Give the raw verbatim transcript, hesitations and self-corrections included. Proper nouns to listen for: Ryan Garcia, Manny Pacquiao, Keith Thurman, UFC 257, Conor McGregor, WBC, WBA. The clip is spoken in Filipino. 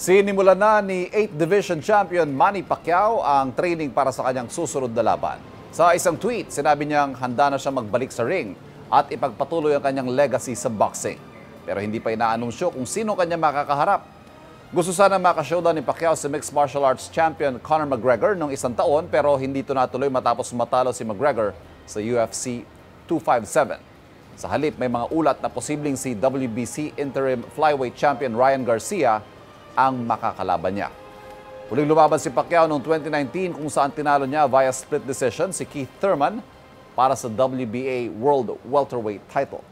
Sinimula na ni eighth Division Champion Manny Pacquiao ang training para sa kanyang susunod na laban. Sa isang tweet, sinabi niyang handa na siya magbalik sa ring at ipagpatuloy ang kanyang legacy sa boxing. Pero hindi pa inaanunsyo kung sino kanya makakaharap. Gusto sana makashowdown ni Pacquiao sa mixed martial arts champion Conor McGregor noong isang taon, pero hindi ito natuloy matapos matalo si McGregor sa U F C two fifty-seven. Sa halip, may mga ulat na posibleng si W B C interim flyweight champion Ryan Garcia ang makakalaban niya. Huling lumaban si Pacquiao noong twenty nineteen kung saan tinalo niya via split decision si Keith Thurman para sa W B A World Welterweight title.